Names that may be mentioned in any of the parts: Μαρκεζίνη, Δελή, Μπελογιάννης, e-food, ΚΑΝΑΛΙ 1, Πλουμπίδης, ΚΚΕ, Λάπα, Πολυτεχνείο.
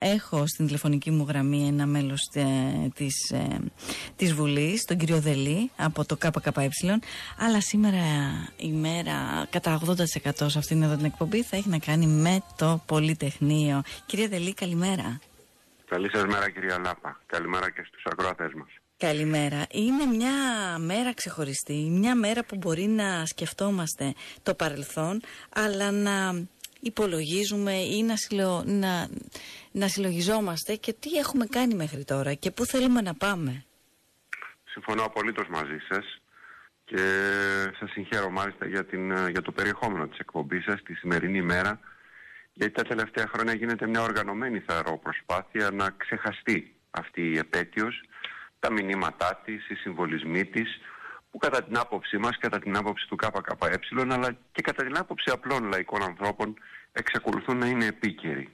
Έχω στην τηλεφωνική μου γραμμή ένα μέλος της Βουλής, τον κύριο Δελή, από το ΚΚΕ, αλλά σήμερα η μέρα κατά 80% σε αυτήν εδώ την εκπομπή θα έχει να κάνει με το Πολυτεχνείο. Κύριε Δελή, καλημέρα. Καλή σας μέρα, κυρία Λάπα. Καλημέρα και στους ακροατές μας. Καλημέρα. Είναι μια μέρα ξεχωριστή, μια μέρα που μπορεί να σκεφτόμαστε το παρελθόν, αλλά να υπολογίζουμε ή να συλλογιζόμαστε και τι έχουμε κάνει μέχρι τώρα και πού θέλουμε να πάμε. Συμφωνώ απολύτως μαζί σας και σας συγχαίρω μάλιστα για το περιεχόμενο της εκπομπής σας τη σημερινή μέρα, γιατί τα τελευταία χρόνια γίνεται μια οργανωμένη, θαρρώ, προσπάθεια να ξεχαστεί αυτή η επέτειος, τα μηνύματά της, οι συμβολισμοί της, που κατά την άποψή μας, κατά την άποψη του ΚΚΕ, αλλά και κατά την άποψη απλών λαϊκών ανθρώπων, εξακολουθούν να είναι επίκαιροι.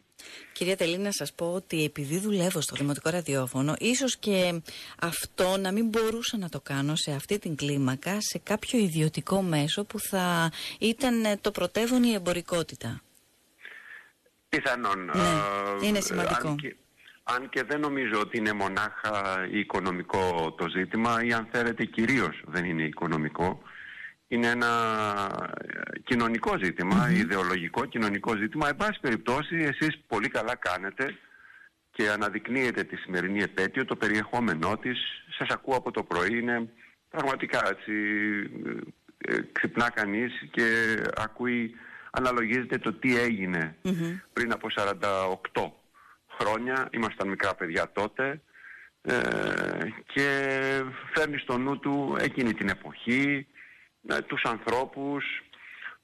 Κυρία Τελή, να σας πω ότι επειδή δουλεύω στο Δημοτικό Ραδιόφωνο, ίσως και αυτό να μην μπορούσα να το κάνω σε αυτή την κλίμακα, σε κάποιο ιδιωτικό μέσο που θα ήταν το πρωτεύον η εμπορικότητα. Πιθανόν. Ναι, είναι σημαντικό. Αν και δεν νομίζω ότι είναι μονάχα οικονομικό το ζήτημα, ή αν θέλετε κυρίως δεν είναι οικονομικό, είναι ένα κοινωνικό ζήτημα, ιδεολογικό κοινωνικό ζήτημα. Εν πάση περιπτώσει, εσείς πολύ καλά κάνετε και αναδεικνύετε τη σημερινή επέτειο, το περιεχόμενό της. Σας ακούω από το πρωί, είναι πραγματικά έτσι, ξυπνά κανείς και ακούει, αναλογίζεται το τι έγινε πριν από 48 χρόνια, ήμασταν μικρά παιδιά τότε, και φέρνει στο νου του εκείνη την εποχή, τους ανθρώπους,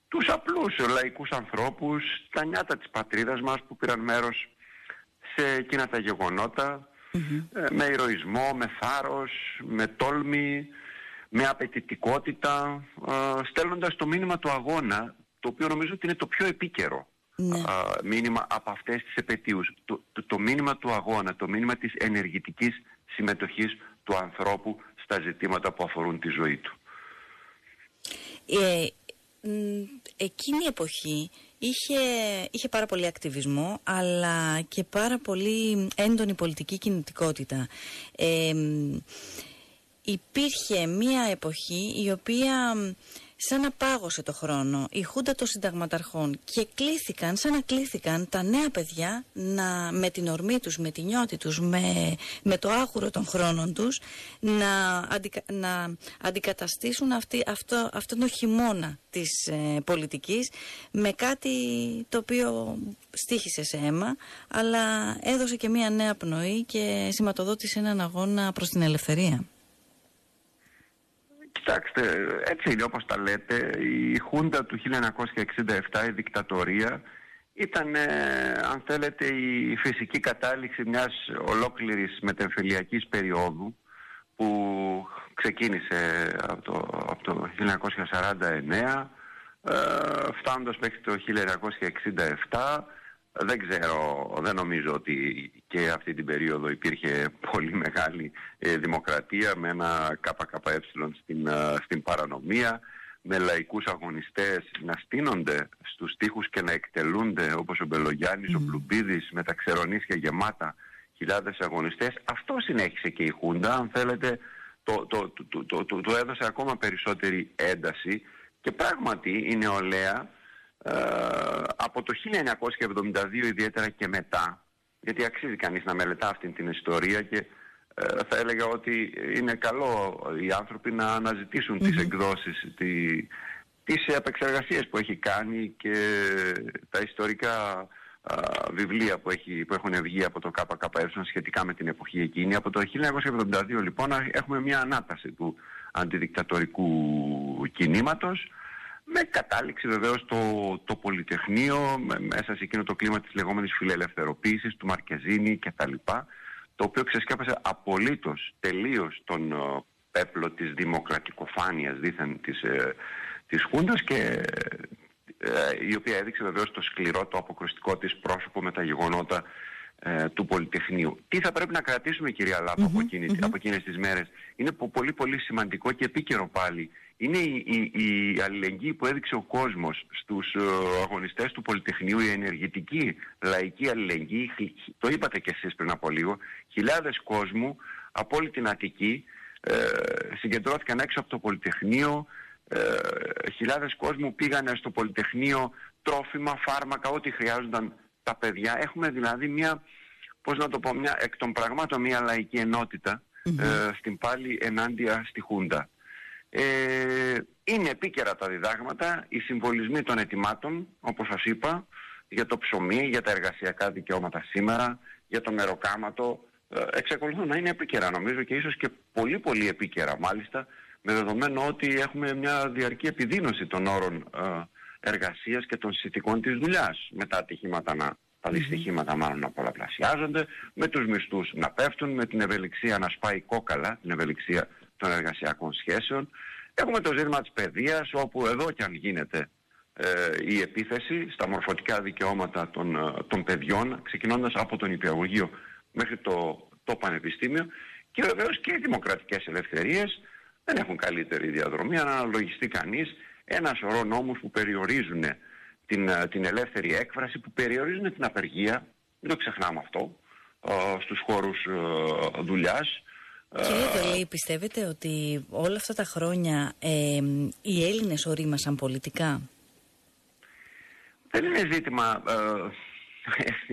τους απλούς λαϊκούς ανθρώπους, τα νιάτα της πατρίδας μας που πήραν μέρος σε εκείνα τα γεγονότα, με ηρωισμό, με θάρρος, με τόλμη, με απαιτητικότητα, στέλνοντας το μήνυμα του αγώνα, το οποίο νομίζω ότι είναι το πιο επίκαιρο. Ναι. Μήνυμα από αυτές τις επετείους, το μήνυμα του αγώνα, το μήνυμα της ενεργητικής συμμετοχής του ανθρώπου στα ζητήματα που αφορούν τη ζωή του. Εκείνη η εποχή είχε πάρα πολύ ακτιβισμό, αλλά και πάρα πολύ έντονη πολιτική κινητικότητα. Υπήρχε μία εποχή η οποία σαν να πάγωσε το χρόνο, η Χούντα των Συνταγματαρχών, και κλήθηκαν τα νέα παιδιά να, με την ορμή τους, με την νιώτη τους, με το άχουρο των χρόνων τους, να αντικαταστήσουν αυτόν τον χειμώνα της πολιτικής με κάτι το οποίο στοίχησε σε αίμα, αλλά έδωσε και μία νέα πνοή και σηματοδότησε έναν αγώνα προς την ελευθερία. Κοιτάξτε, έτσι είναι όπως τα λέτε. Η Χούντα του 1967, η δικτατορία, ήταν, αν θέλετε, η φυσική κατάληξη μιας ολόκληρης μετεμφυλιακής περίοδου που ξεκίνησε από το 1949, φτάνοντας μέχρι το 1967. Δεν νομίζω ότι και αυτή την περίοδο υπήρχε πολύ μεγάλη δημοκρατία, με ένα ΚΚΕ στην παρανομία, με λαϊκούς αγωνιστές να στείνονται στους τοίχους και να εκτελούνται, όπως ο Μπελογιάννης, ο Πλουμπίδης, με τα ξερονίσια γεμάτα, χιλιάδες αγωνιστές. Αυτό συνέχισε και η Χούντα, αν θέλετε, το έδωσε ακόμα περισσότερη ένταση, και πράγματι η νεολαία από το 1972 ιδιαίτερα και μετά, γιατί αξίζει κανείς να μελετά αυτή την ιστορία, και θα έλεγα ότι είναι καλό οι άνθρωποι να αναζητήσουν τις εκδόσεις, τις επεξεργασίες που έχει κάνει και τα ιστορικά βιβλία που έχουν βγει από το ΚΚΕ σχετικά με την εποχή εκείνη. Από το 1972 λοιπόν έχουμε μια ανάταση του αντιδικτατορικού κινήματος, με κατάληξη βεβαίως το Πολυτεχνείο, μέσα σε εκείνο το κλίμα της λεγόμενης φιλελευθεροποίησης, του Μαρκεζίνη κτλ. Το οποίο ξεσκέπασε απολύτως, τελείως τον πέπλο της δημοκρατικοφάνειας δήθεν της Χούντας, και η οποία έδειξε βεβαίως το σκληρό, το αποκρουστικό της πρόσωπο με τα γεγονότα του Πολυτεχνείου. Τι θα πρέπει να κρατήσουμε, κυρία Λάπα, από εκείνες τις μέρες, είναι πολύ πολύ σημαντικό και επίκαιρο πάλι είναι η αλληλεγγύη που έδειξε ο κόσμος στους αγωνιστές του Πολυτεχνείου, η ενεργητική λαϊκή αλληλεγγύη. Το είπατε κι εσείς πριν από λίγο. Χιλιάδες κόσμου από όλη την Αττική συγκεντρώθηκαν έξω από το Πολυτεχνείο. Χιλιάδες κόσμου πήγαν στο Πολυτεχνείο, τρόφιμα, φάρμακα, ό,τι χρειάζονταν τα παιδιά. Έχουμε δηλαδή μια, πώς να το πω, μια, εκ των πραγμάτων μια λαϊκή ενότητα στην πάλη ενάντια στη Χούντα. Είναι επίκαιρα τα διδάγματα, οι συμβολισμοί των ετοιμάτων, όπως σας είπα, για το ψωμί, για τα εργασιακά δικαιώματα σήμερα, για το μεροκάματο, εξακολουθούν να είναι επίκαιρα νομίζω και ίσως και πολύ πολύ επίκαιρα μάλιστα, με δεδομένο ότι έχουμε μια διαρκή επιδείνωση των όρων εργασίας και των συνθηκών της δουλειάς, με τα ατυχήματα τα δυστυχήματα μάλλον να πολλαπλασιάζονται, με τους μισθούς να πέφτουν, με την ευελιξία να σπάει κόκαλα, την ευελιξία των εργασιακών σχέσεων. Έχουμε το ζήτημα της παιδείας, όπου εδώ κι αν γίνεται η επίθεση στα μορφωτικά δικαιώματα των παιδιών, ξεκινώντας από τον Υπηαγωγείο μέχρι το Πανεπιστήμιο, και βεβαίως και οι δημοκρατικές ελευθερίες δεν έχουν καλύτερη διαδρομή, αν αναλογιστεί κανείς ένα σωρό νόμους που περιορίζουν την ελεύθερη έκφραση, που περιορίζουν την απεργία, μην το ξεχνάμε αυτό, στους χώρους δουλειάς. Κύριε Δελή, πιστεύετε ότι όλα αυτά τα χρόνια οι Έλληνες ορίμασαν πολιτικά? Δεν είναι ζήτημα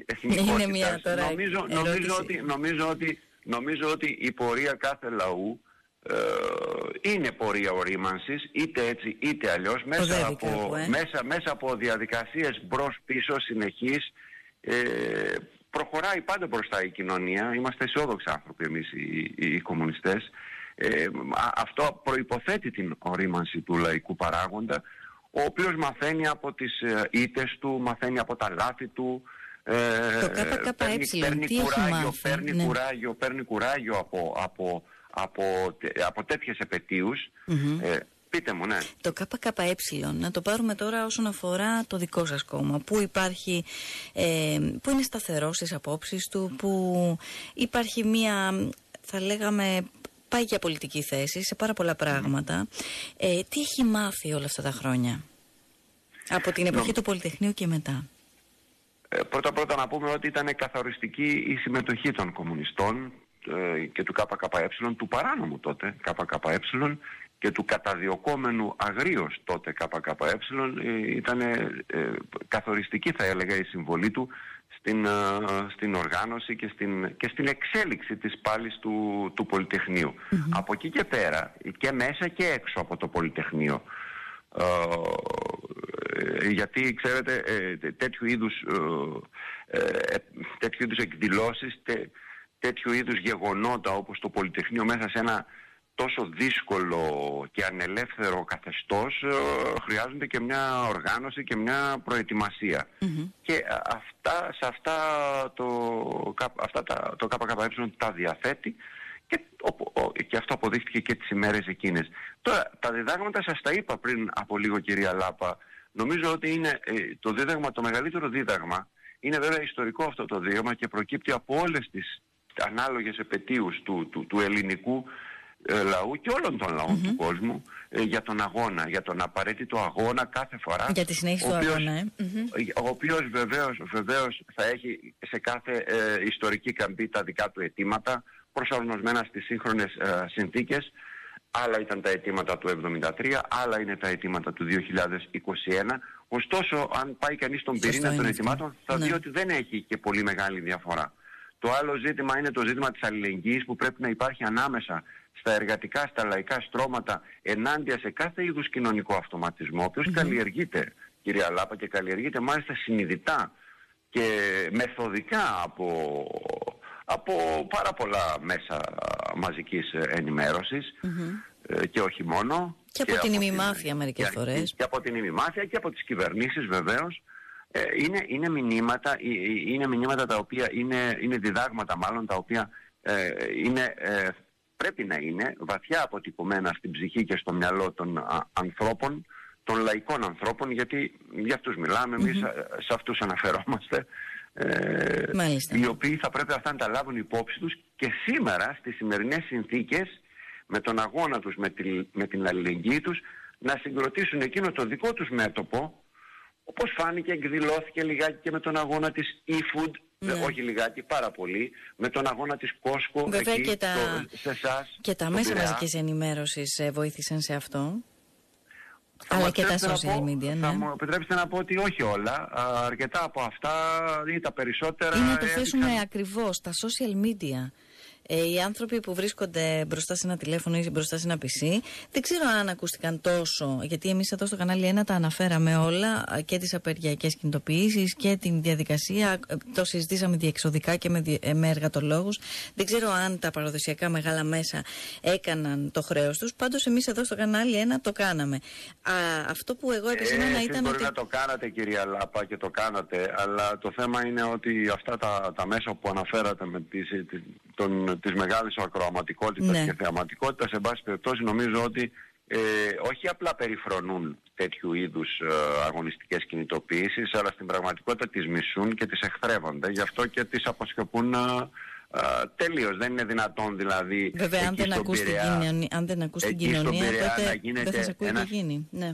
εθνικότητας. Είναι μια τώρα νομίζω ότι η πορεία κάθε λαού είναι πορεία ορίμανσης, είτε έτσι είτε αλλιώς, μέσα από διαδικασίες μπρος-πίσω συνεχής. Προχωράει πάντα μπροστά η κοινωνία, είμαστε αισιόδοξοι άνθρωποι εμείς οι κομμουνιστές. Αυτό προϋποθέτει την ορίμανση του λαϊκού παράγοντα, ο οποίος μαθαίνει από τις ήττες του, μαθαίνει από τα λάθη του, παίρνει κουράγιο από τέτοιες επαιτίους. Πείτε μου, ναι. Το ΚΚΕ, να το πάρουμε τώρα όσον αφορά το δικό σας κόμμα, που υπάρχει, που είναι σταθερό στις απόψεις του, που υπάρχει μία, θα λέγαμε, πάγια πολιτική θέση σε πάρα πολλά πράγματα. Τι έχει μάθει όλα αυτά τα χρόνια, από την εποχή του Πολυτεχνείου και μετά? Πρώτα να πούμε ότι ήταν καθοριστική η συμμετοχή των κομμουνιστών και του ΚΚΕ, του παράνομου τότε ΚΚΕ, και του καταδιωκόμενου αγρίως τότε ΚΚΕ. Ήταν καθοριστική, θα έλεγα, η συμβολή του στην οργάνωση και στην εξέλιξη της πάλης του Πολυτεχνείου. Από εκεί και πέρα, και μέσα και έξω από το Πολυτεχνείο, γιατί ξέρετε τέτοιου είδους εκδηλώσεις, τέτοιου είδους γεγονότα όπως το Πολυτεχνείο μέσα σε ένα τόσο δύσκολο και ανελεύθερο καθεστώς χρειάζονται και μια οργάνωση και μια προετοιμασία. Και αυτά το ΚΚΕ τα διαθέτει και αυτό αποδείχθηκε και τις ημέρες εκείνες. Τώρα, τα διδάγματα σας τα είπα πριν από λίγο, κυρία Λάπα. Νομίζω ότι είναι το μεγαλύτερο δίδαγμα. Είναι βέβαια ιστορικό αυτό το δίδαγμα και προκύπτει από όλες τις ανάλογες επαιτίους του ελληνικού λαού και όλων των λαών του κόσμου, για τον αγώνα, για τον απαραίτητο αγώνα κάθε φορά, για τη συνέχιση του αγώνα, ο οποίος βεβαίως θα έχει σε κάθε ιστορική καμπή τα δικά του αιτήματα, προσαρμοσμένα στις σύγχρονες συνθήκες. Άλλα ήταν τα αιτήματα του 1973, άλλα είναι τα αιτήματα του 2021. Ωστόσο, αν πάει κανείς στον πυρήνα των αιτημάτων, θα δει ότι δεν έχει και πολύ μεγάλη διαφορά. Το άλλο ζήτημα είναι το ζήτημα της αλληλεγγύης, που πρέπει να υπάρχει ανάμεσα στα εργατικά, στα λαϊκά στρώματα, ενάντια σε κάθε είδους κοινωνικό αυτοματισμό, ο οποίος καλλιεργείται, κυρία Λάπα, και καλλιεργείται μάλιστα συνειδητά και μεθοδικά από πάρα πολλά μέσα μαζικής ενημέρωσης, και όχι μόνο. Και από την ημιμάθεια μερικές φορές. Και από την ημιμάθεια και από τις κυβερνήσεις βεβαίως. Είναι μηνύματα τα οποία είναι διδάγματα μάλλον, τα οποία πρέπει να είναι βαθιά αποτυπωμένα στην ψυχή και στο μυαλό των ανθρώπων, των λαϊκών ανθρώπων, γιατί για αυτούς μιλάμε, εμείς σε αυτούς αναφερόμαστε, οι οποίοι θα πρέπει αυτά να τα λάβουν υπόψη τους και σήμερα στις σημερινές συνθήκες, με τον αγώνα τους, με την αλληλεγγύη τους, να συγκροτήσουν εκείνο το δικό τους μέτωπο, όπως φάνηκε, εκδηλώθηκε λιγάκι και με τον αγώνα της e-food, ναι. Όχι λιγάκι, πάρα πολύ, με τον αγώνα της Κόσκο, εκεί, και σε εσάς. Και τα μέσα μαζικής ενημέρωσης βοήθησαν σε αυτό. Αλλά και τα social media, ναι. Θα μου επιτρέψετε να πω ότι όχι όλα. Αρκετά από αυτά ή τα περισσότερα. Είναι να το θέσουμε ακριβώς. Τα social media. Οι άνθρωποι που βρίσκονται μπροστά σε ένα τηλέφωνο ή μπροστά σε ένα PC, δεν ξέρω αν ακούστηκαν τόσο, γιατί εμείς εδώ στο κανάλι 1 τα αναφέραμε όλα, και τις απεργιακές κινητοποιήσεις και την διαδικασία. Το συζητήσαμε διεξοδικά και με εργατολόγους. Δεν ξέρω αν τα παραδοσιακά μεγάλα μέσα έκαναν το χρέος τους. Πάντως, εμείς εδώ στο κανάλι 1 το κάναμε. Αυτό που εγώ επισήμανα ήταν. Μπορεί ότι... να το κάνατε, κυρία Λάπα, και το κάνατε, αλλά το θέμα είναι ότι αυτά τα μέσα που αναφέρατε με τις μεγάλες ακροαματικότητας, ναι, και θεαματικότητας, εν πάση περιπτώσει νομίζω ότι όχι απλά περιφρονούν τέτοιου είδους αγωνιστικές κινητοποιήσεις, αλλά στην πραγματικότητα τις μισούν και τις εχθρεύονται, γι' αυτό και τις αποσιωπούν τελείως. Δεν είναι δυνατόν δηλαδή. Βέβαια, αν δεν ακούς την κοινωνία, τότε δεν θα σε ακούει τι γίνει. Ναι.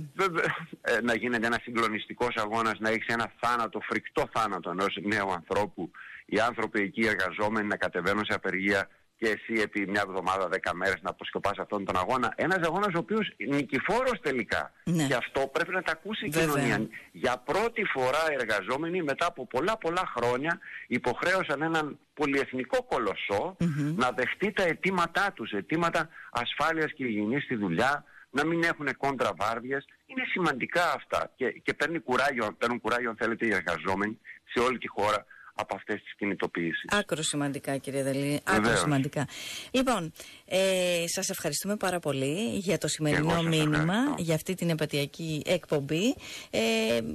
Να γίνεται ένας συγκλονιστικός αγώνας, να έχεις ένα θάνατο, φρικτό θάνατο ενός νέου ανθρώπου, οι άνθρωποι εκεί εργαζόμενοι να κατεβαίνουν σε απεργία και εσύ επί μια εβδομάδα, 10 μέρες να αποσκοπάς αυτόν τον αγώνα. Ένας αγώνας ο οποίος νικηφόρος τελικά. Ναι. Και αυτό πρέπει να τα ακούσει η κοινωνία. Για πρώτη φορά οι εργαζόμενοι μετά από πολλά χρόνια υποχρέωσαν έναν πολυεθνικό κολοσσό να δεχτεί τα αιτήματά τους, αιτήματα ασφάλειας και υγιεινής στη δουλειά, να μην έχουν κόντρα βάρδιες. Είναι σημαντικά αυτά και παίρνουν κουράγιο, αν θέλετε, οι εργαζόμενοι σε όλη τη χώρα από αυτές τις κινητοποιήσεις. Άκρο σημαντικά, κύριε Δελή, άκρο σημαντικά. Λοιπόν, σας ευχαριστούμε πάρα πολύ για το σημερινό μήνυμα, για αυτή την επατειακή εκπομπή,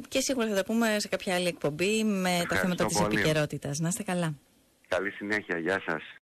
και σίγουρα θα τα πούμε σε κάποια άλλη εκπομπή με τα θέματα της επικαιρότητας. Να είστε καλά. Καλή συνέχεια, γεια σας.